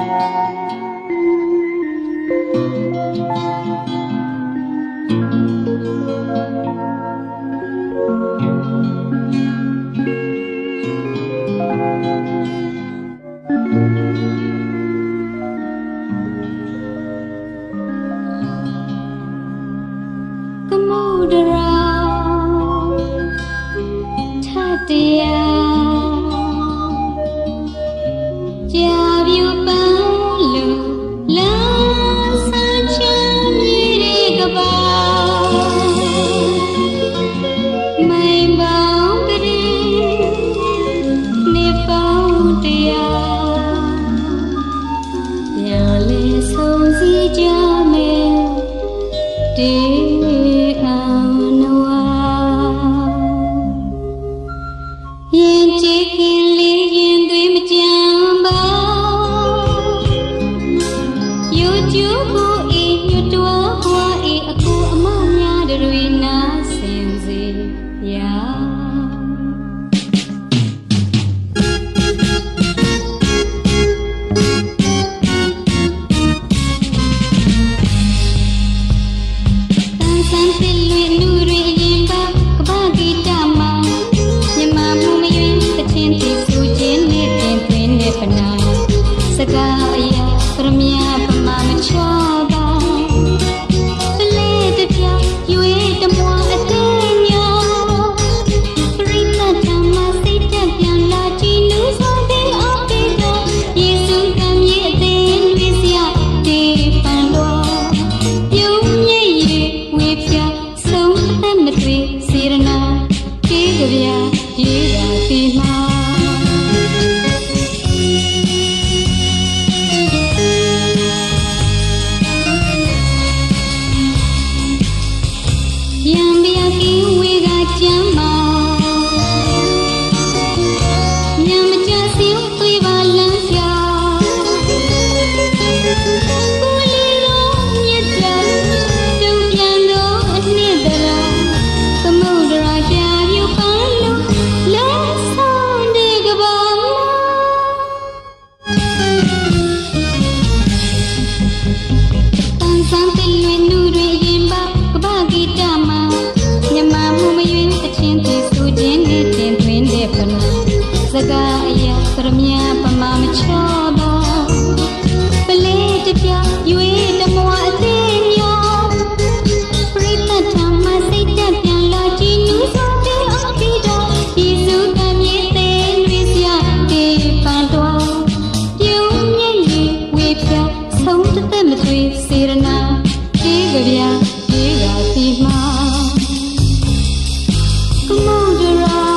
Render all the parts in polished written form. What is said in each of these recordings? Come on, girl,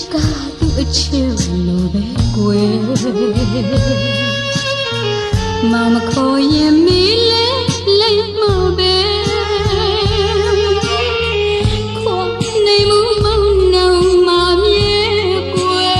Tiếng ca tựa chiều nở bé quê mà mặc khôi nhẹ mi lê lê mơ bé khoảng này mưa màu nào mà nhé quê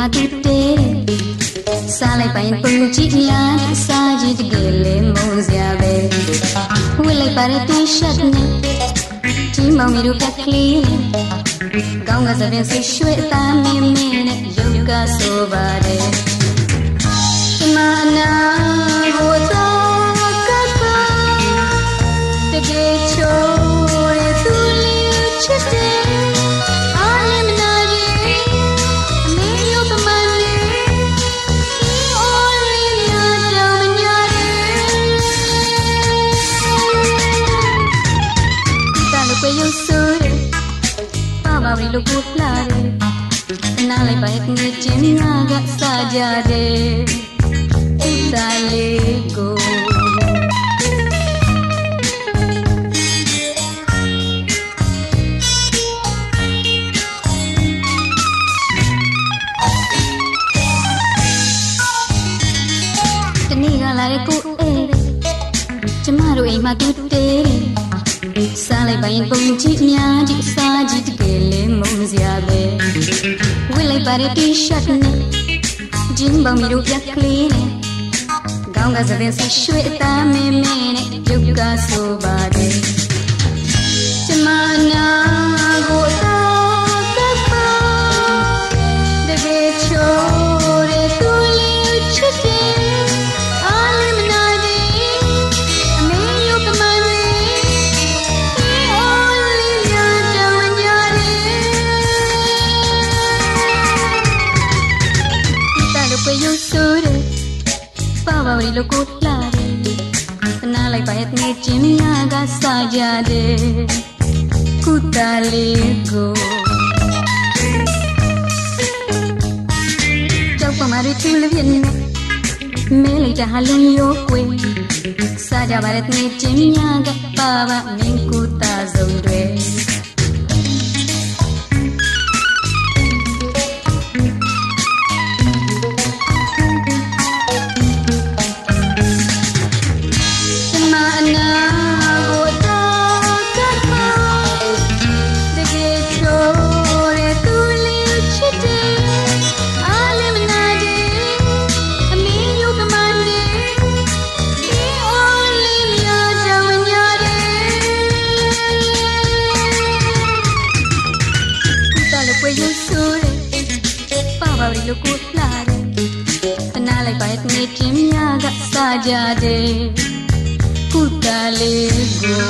matute salai pain punchiyan sajid gele mozave ulai parati shatne chimamiru kakli gaunga saben se shweta mimene yoga sobare mana hota kata tege chore tuli uchte Pawai lupu plare, nalai pahit ngecen agak saja deh, utalego. Keniga lariku ere, cemaru ima kutere. Salai bayin punchitnya jik sajid gele mumziabe Wilai pareti shatne Jinbang miru yakline Gaunga zaden se shweta memene Yuga sobade Cemana gota tapa Dege chore tuli uchite Pawai luku lari, nalai pahit ngecim agak saja deh, kutalego. Jauh pemaru culvian, meli cahalun yokwe, saja barat ngecim agak bawa minggu tazondwe. Jadi ku talego.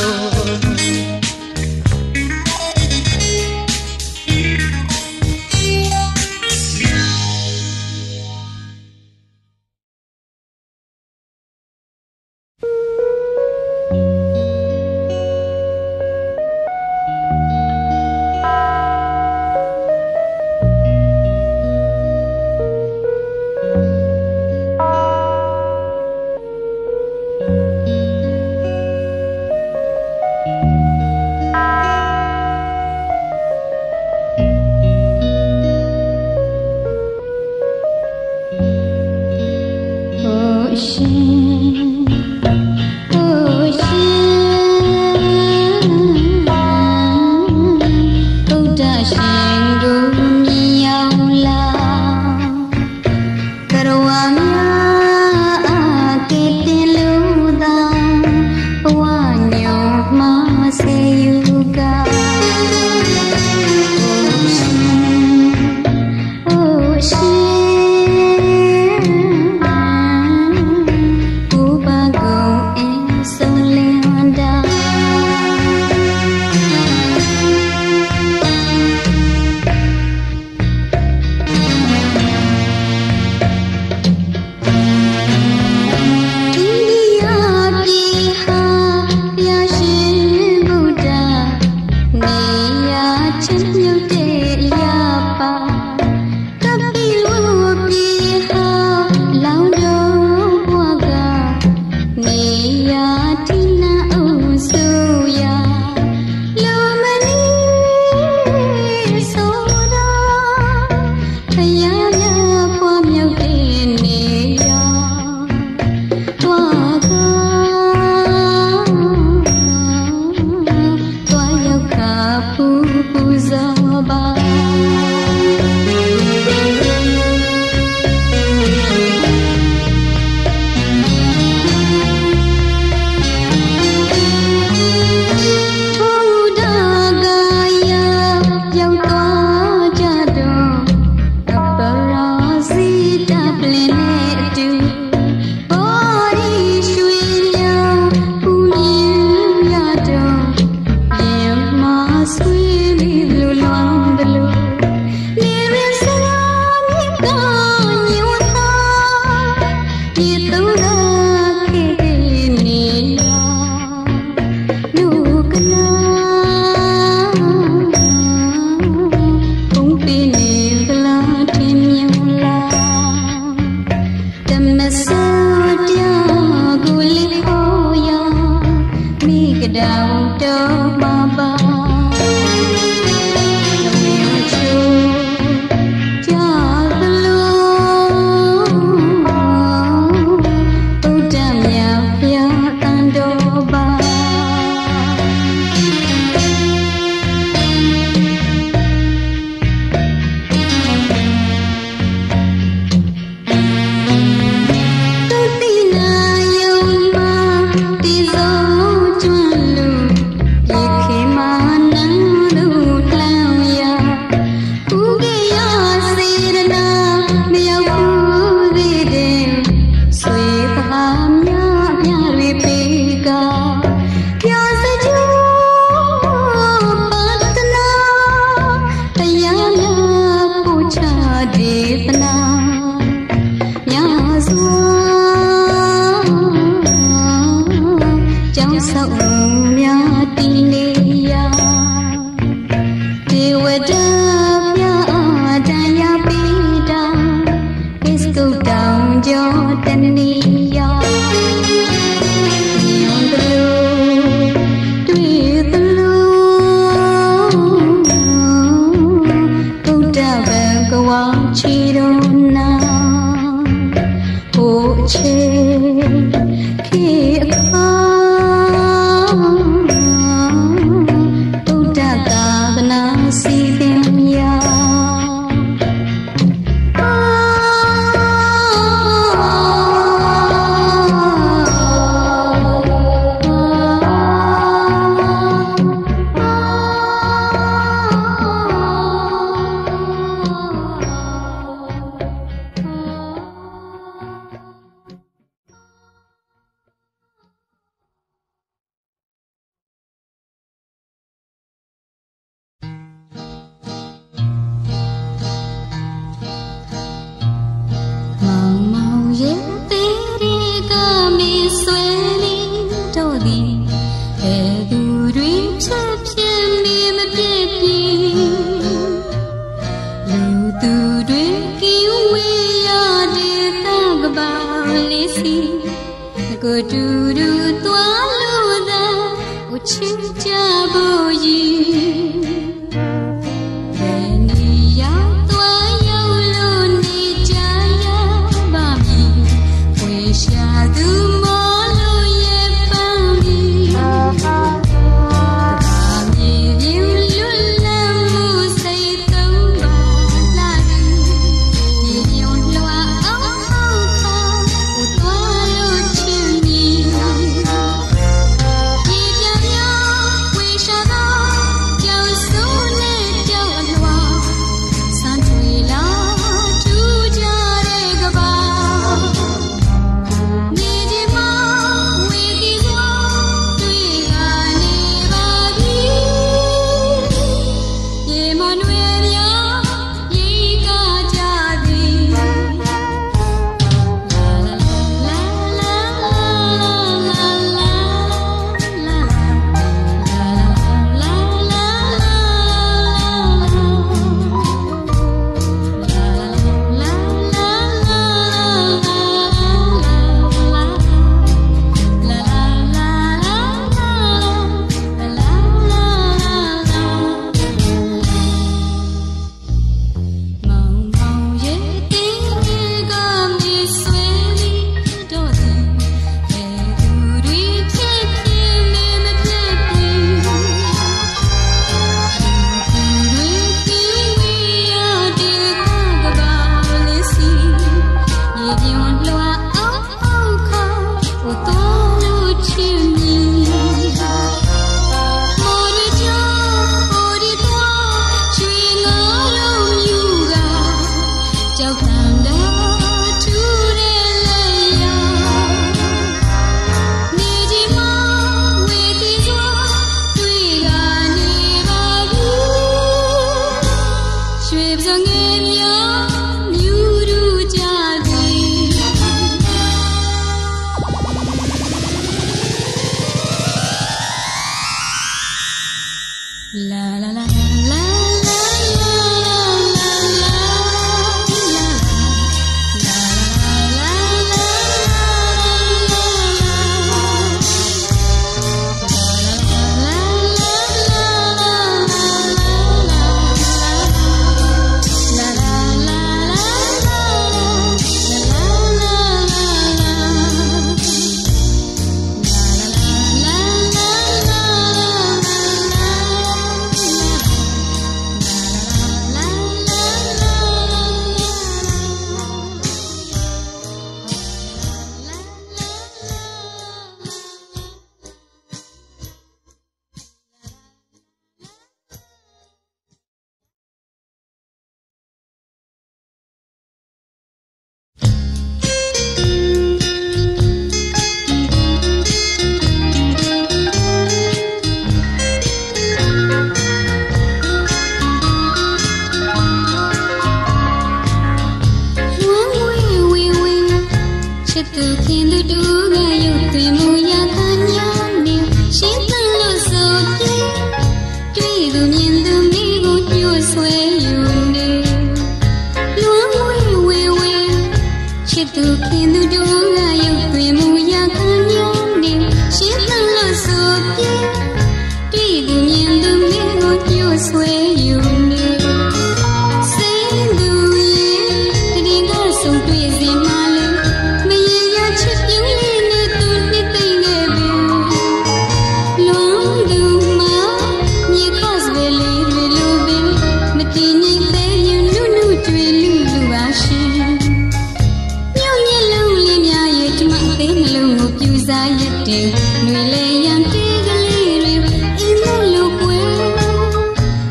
spaghetti, lui lei antigliri, il mullo quello,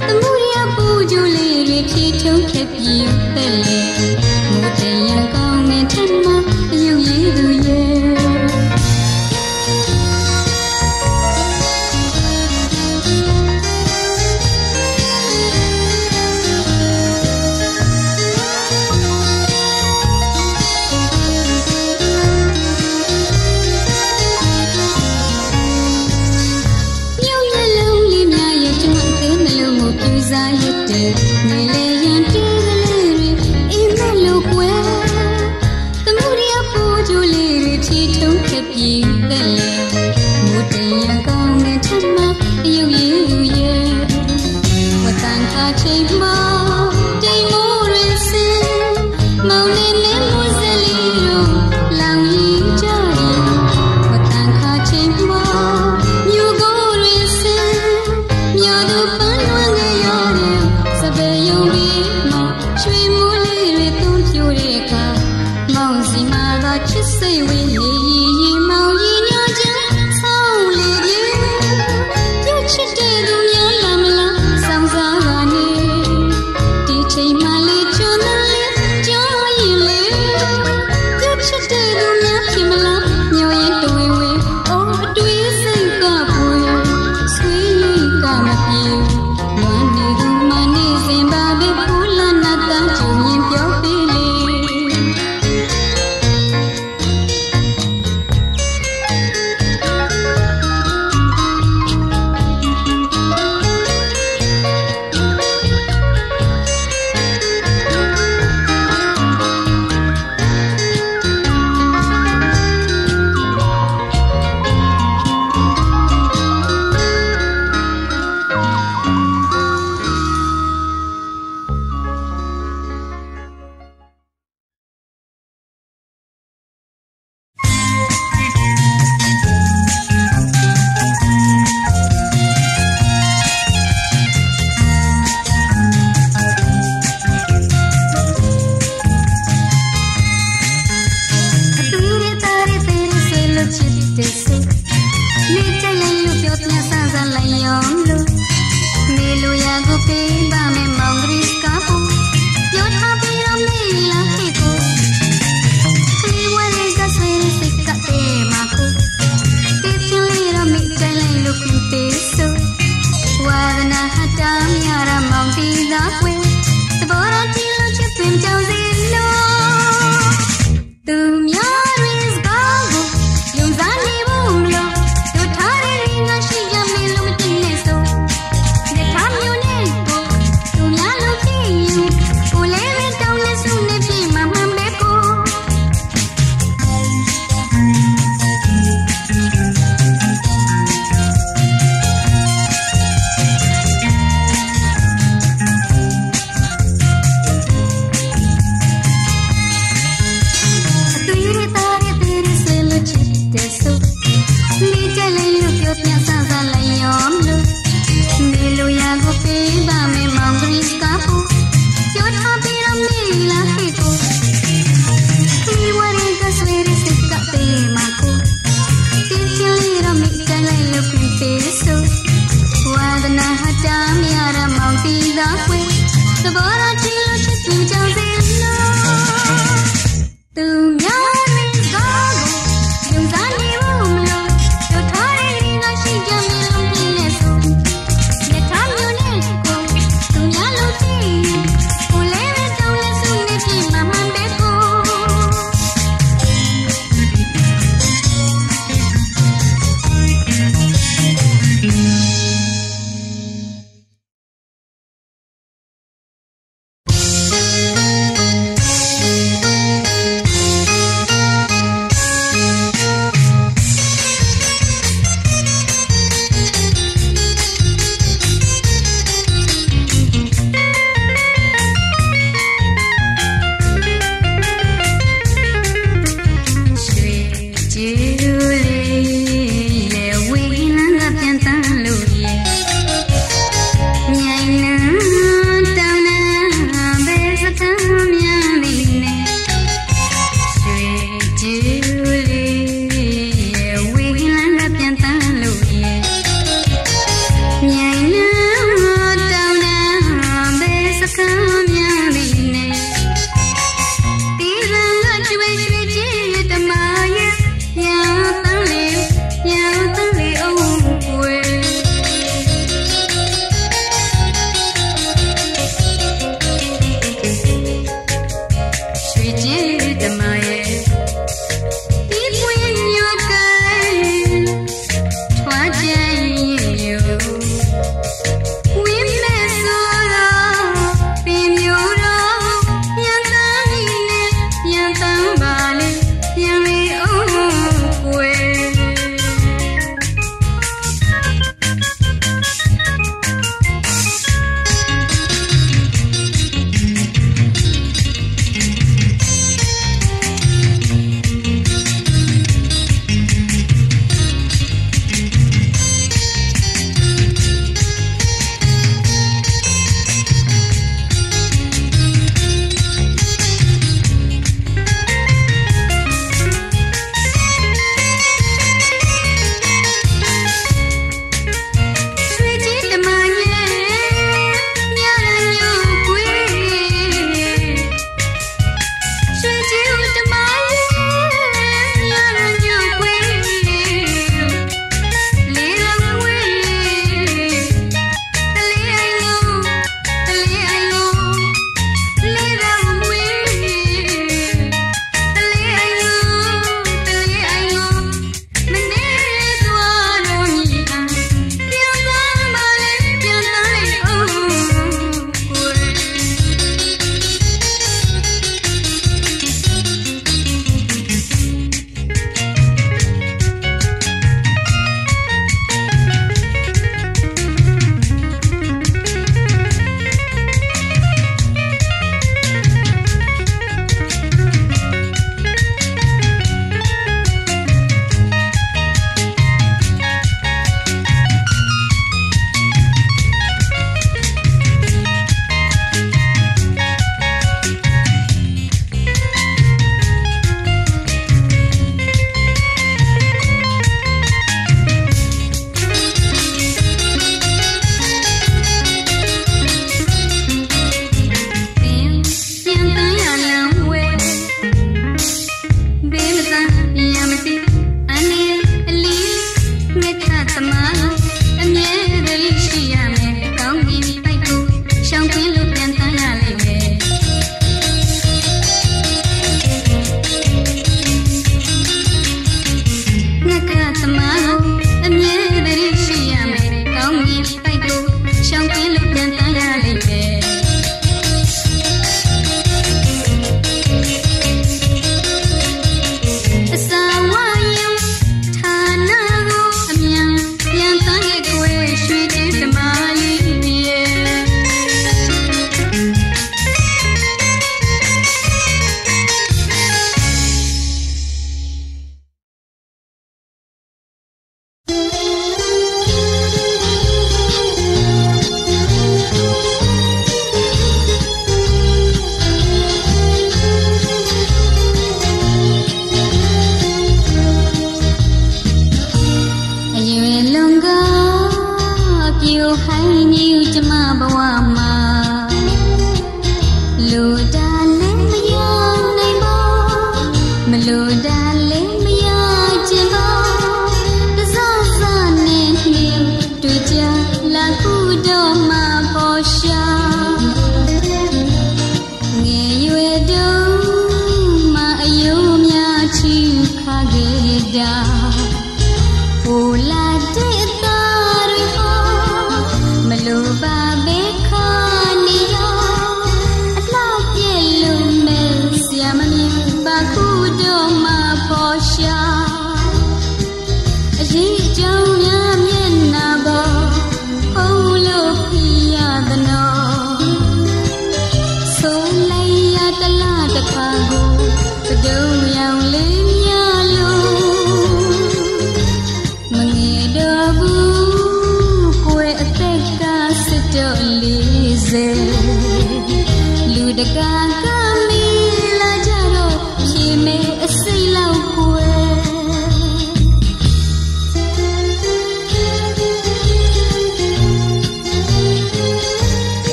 da muri a bugioliri, chi c'è che più belle, mutei a come tenma, io gli you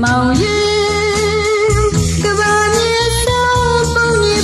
Màu như các bạn nhé sao bông nhẹ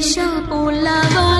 Isha por la voz.